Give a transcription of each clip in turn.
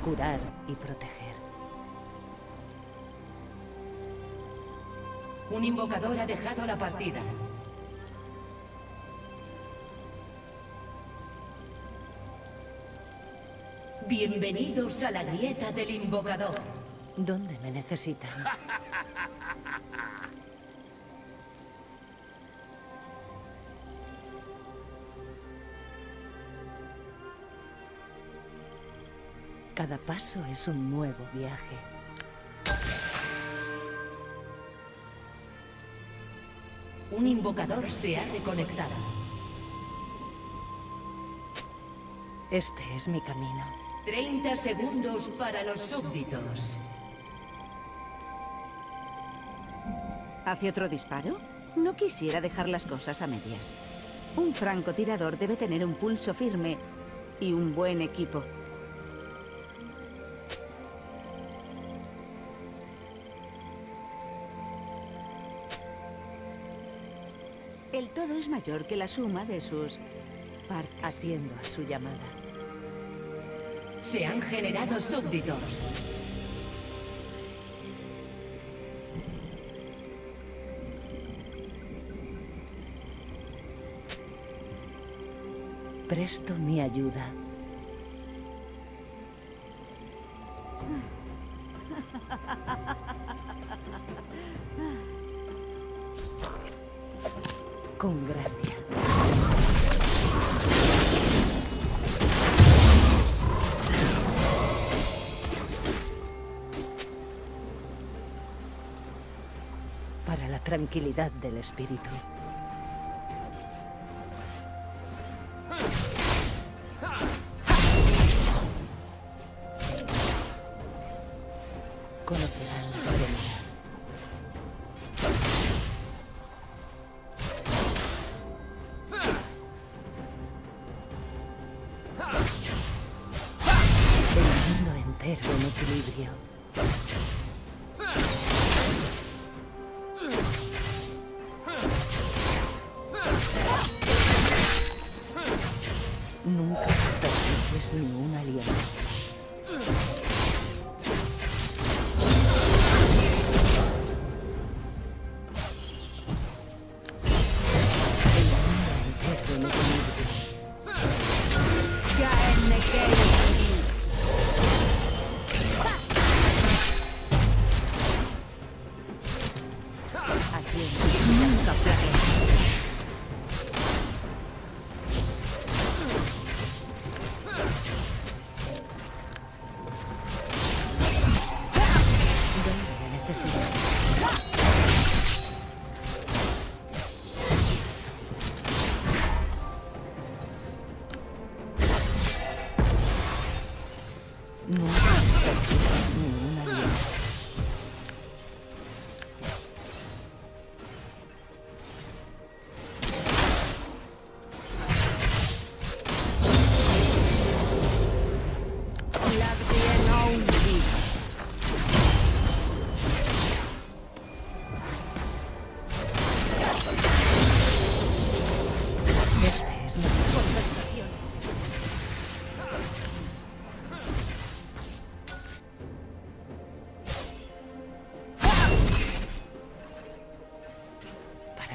curar y proteger. Un invocador ha dejado la partida. Bienvenidos a la grieta del invocador. ¿Dónde me necesitan? Cada paso es un nuevo viaje. Un invocador se ha reconectado. Este es mi camino. 30 segundos para los súbditos. ¿Hace otro disparo? No quisiera dejar las cosas a medias. Un francotirador debe tener un pulso firme y un buen equipo. El todo es mayor que la suma de sus partes. Atiendo a su llamada. Se han generado súbditos. Presto mi ayuda. Con gracia. Tranquilidad del espíritu. Conocerán la serenidad. El mundo entero en equilibrio. Ningún aliado.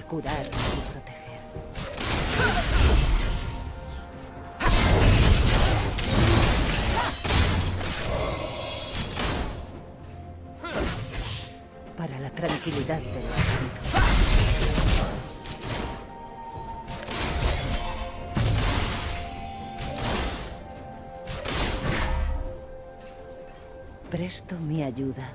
Curar y proteger. Para la tranquilidad del espíritu. Presto mi ayuda.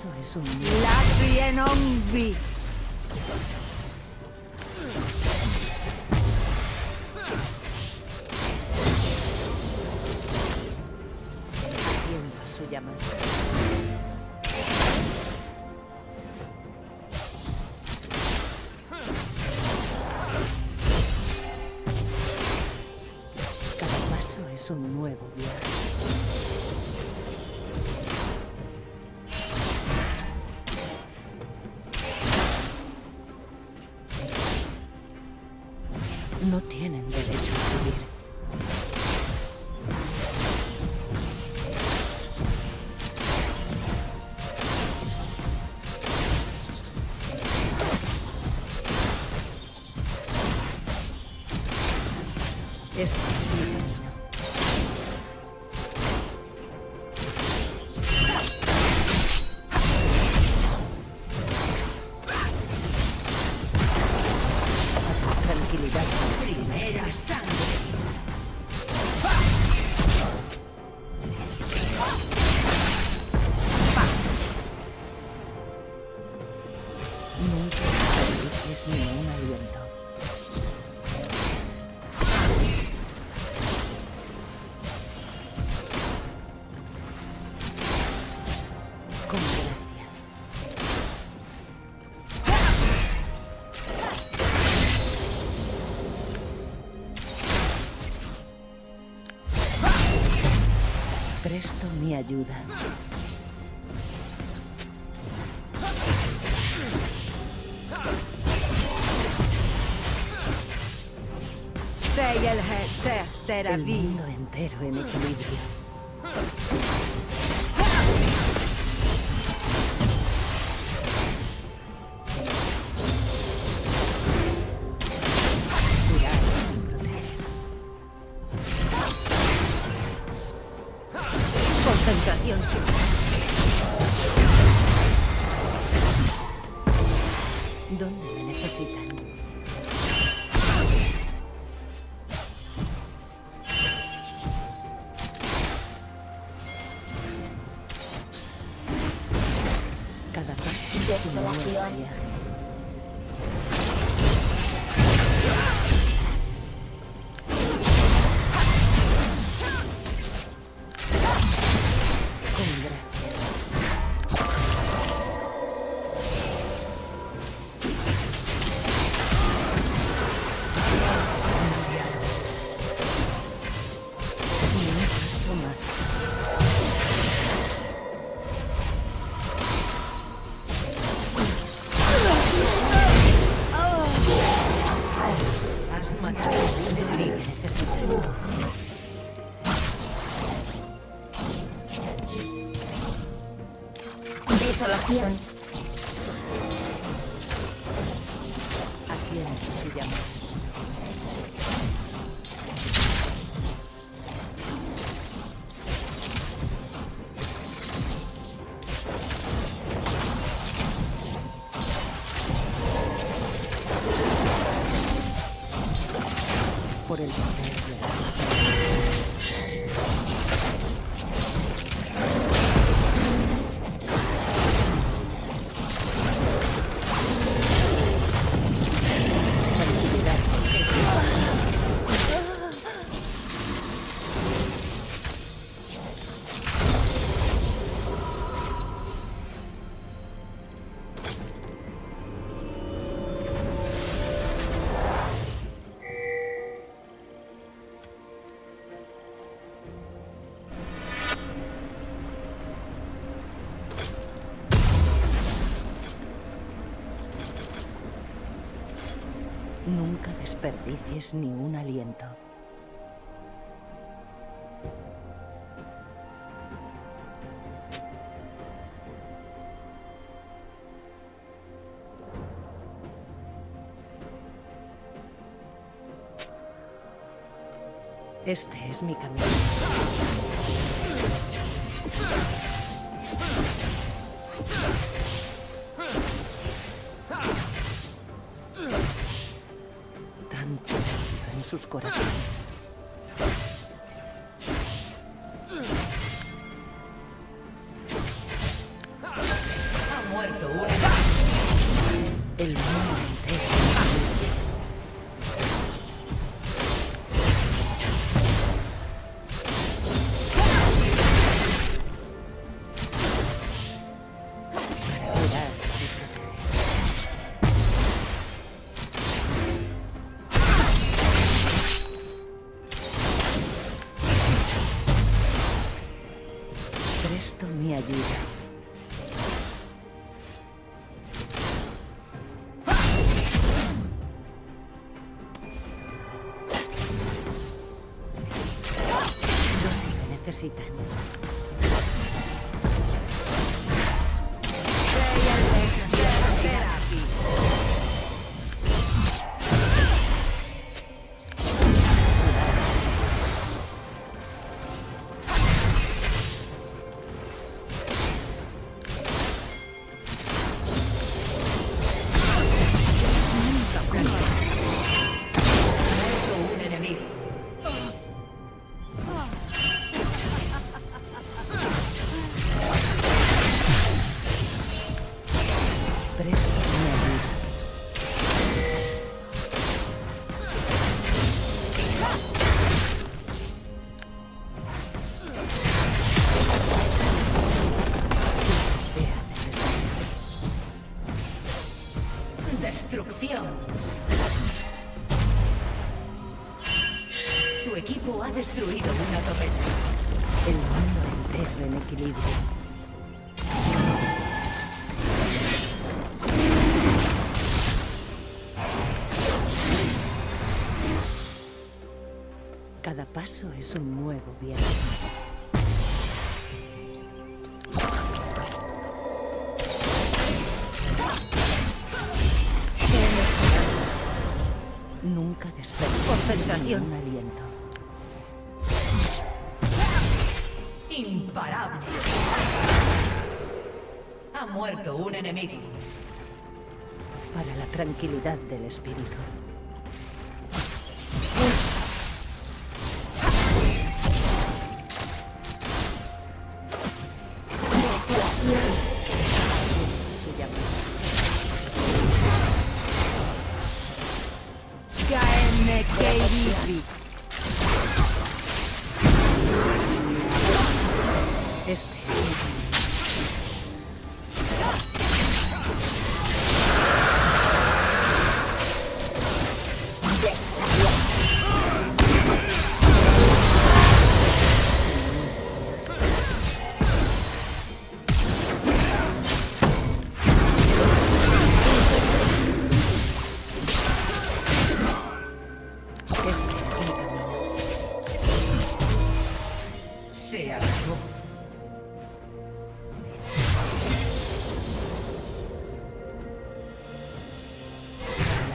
Eso es un... La Trienonvi. Atiendo a su llamada. Cada paso es un nuevo viaje. no tienen derecho a vivir. Este es mi camino. Tranquilidad. Primera sangre. Nunca desperdicies ni un aliento. Presto mi ayuda. El mundo entero en equilibrio. Concentración. ¿Dónde me necesitan? Cada paso es una nueva área. Desolación. Atiende su llamada. Por el poder de las estrellas. Nunca desperdicies ni un aliento. Este es mi camino. En sus corazones. Ha muerto una. El mundo entero. Presto mi ayuda. necesitan. Tu equipo ha destruido una torreta. El mundo entero en equilibrio. Cada paso es un nuevo viaje. Nunca desperté por sensación. Un aliento. Imparable. Ha muerto un enemigo. Para la tranquilidad del espíritu.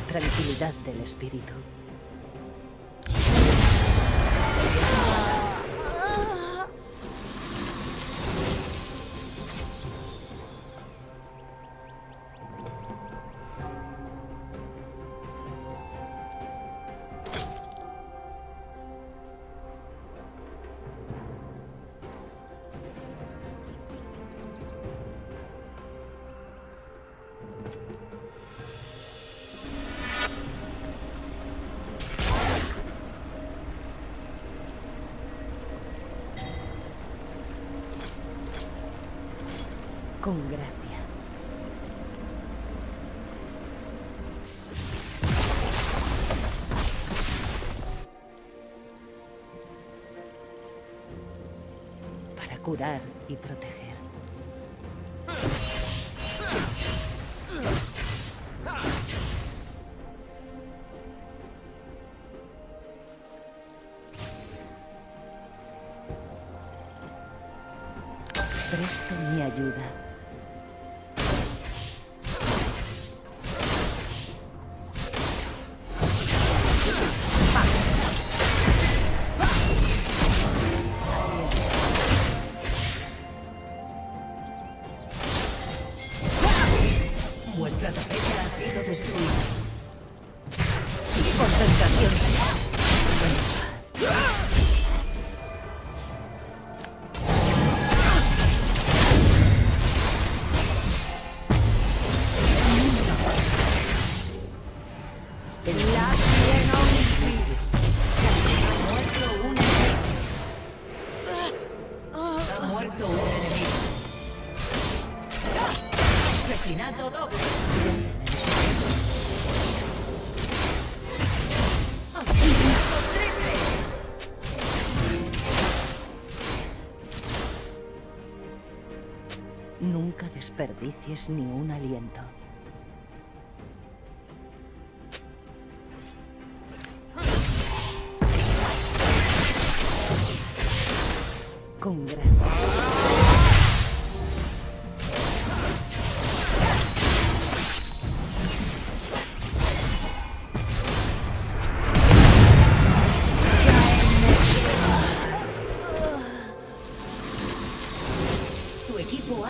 Tranquilidad del espíritu. Con gracia. Para curar y proteger. Presto mi ayuda. Vuestra torreta ha sido destruida. Concentración. La lleno un ha muerto un enemigo. Ha muerto un enemigo. Asesinato doble. Asesinato triple. Nunca desperdicies ni un aliento.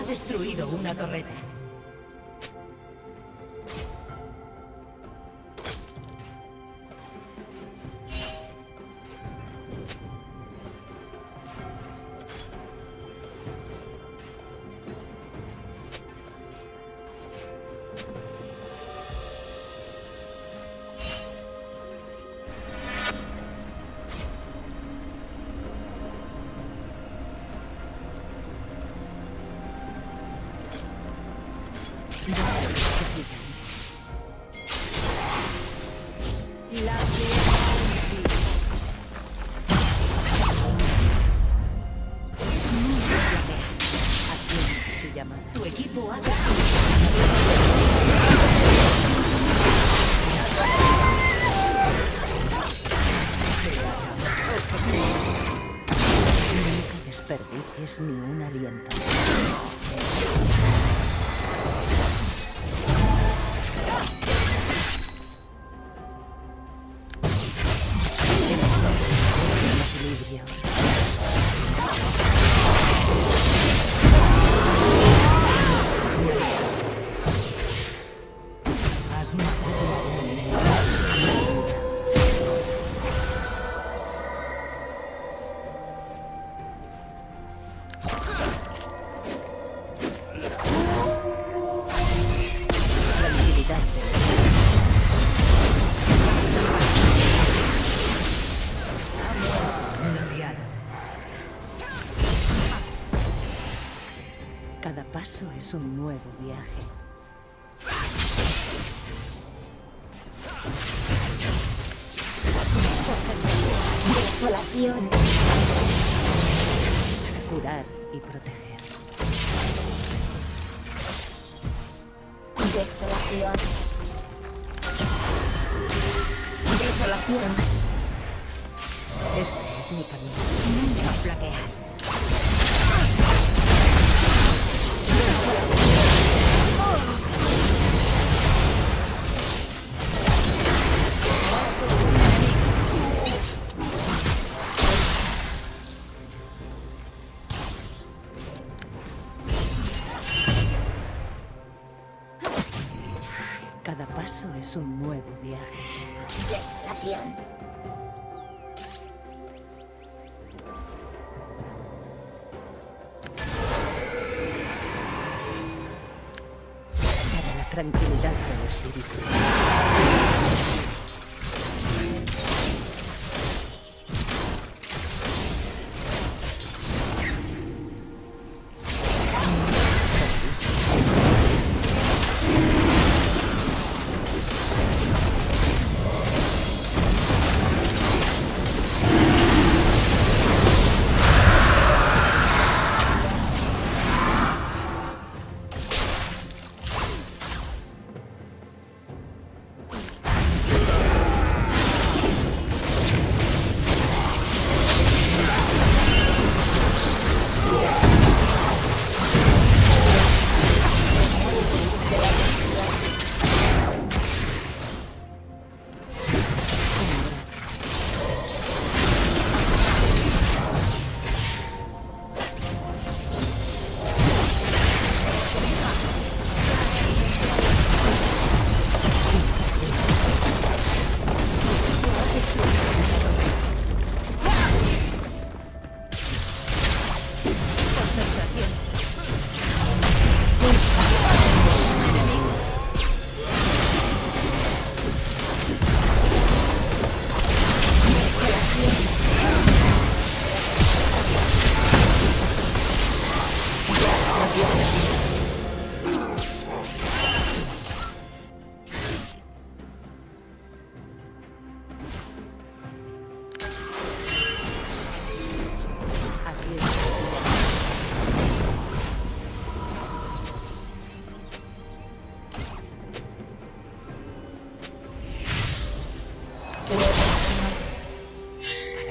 Destruido una torreta. Ni un aliento. Eso es un nuevo viaje. Desolación. Curar y proteger. Desolación. Desolación. Este es mi camino. Nunca flaquear. Cada paso es un nuevo viaje. Desolación. Tranquilidad del espíritu.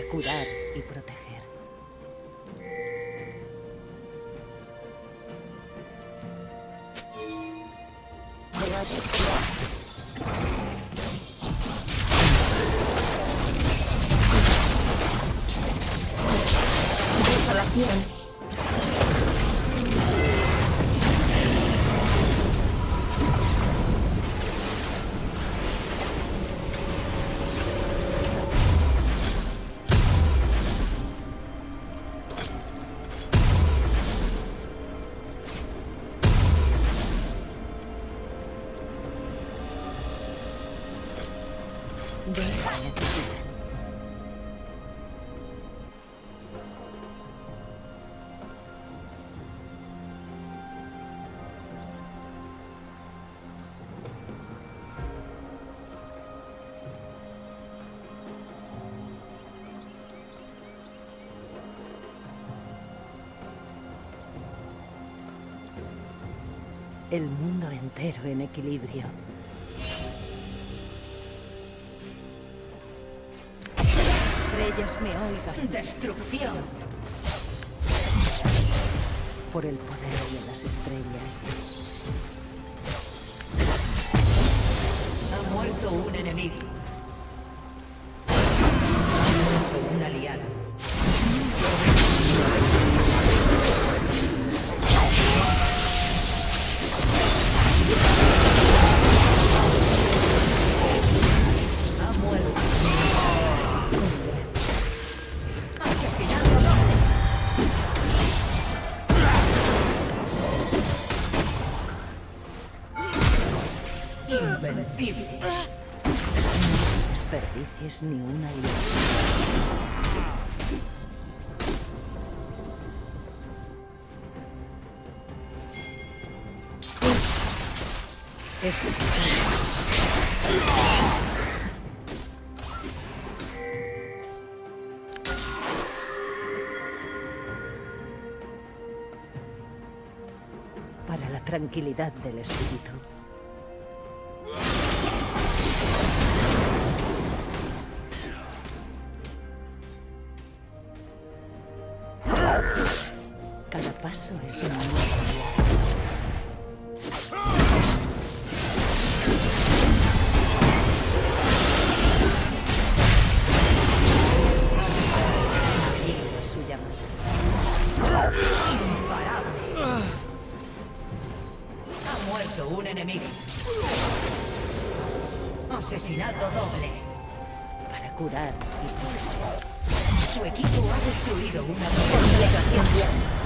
Curar y proteger. Desolación. El mundo entero en equilibrio. Estrellas me oigan. Destrucción. Por el poder de las estrellas. Ha muerto un enemigo. Ha muerto un aliado. Ni una idea. Este para la tranquilidad del espíritu. Eso es un imparable. Ha muerto un enemigo. Asesinato doble. Para curar y curar. Su equipo ha destruido una fortificación.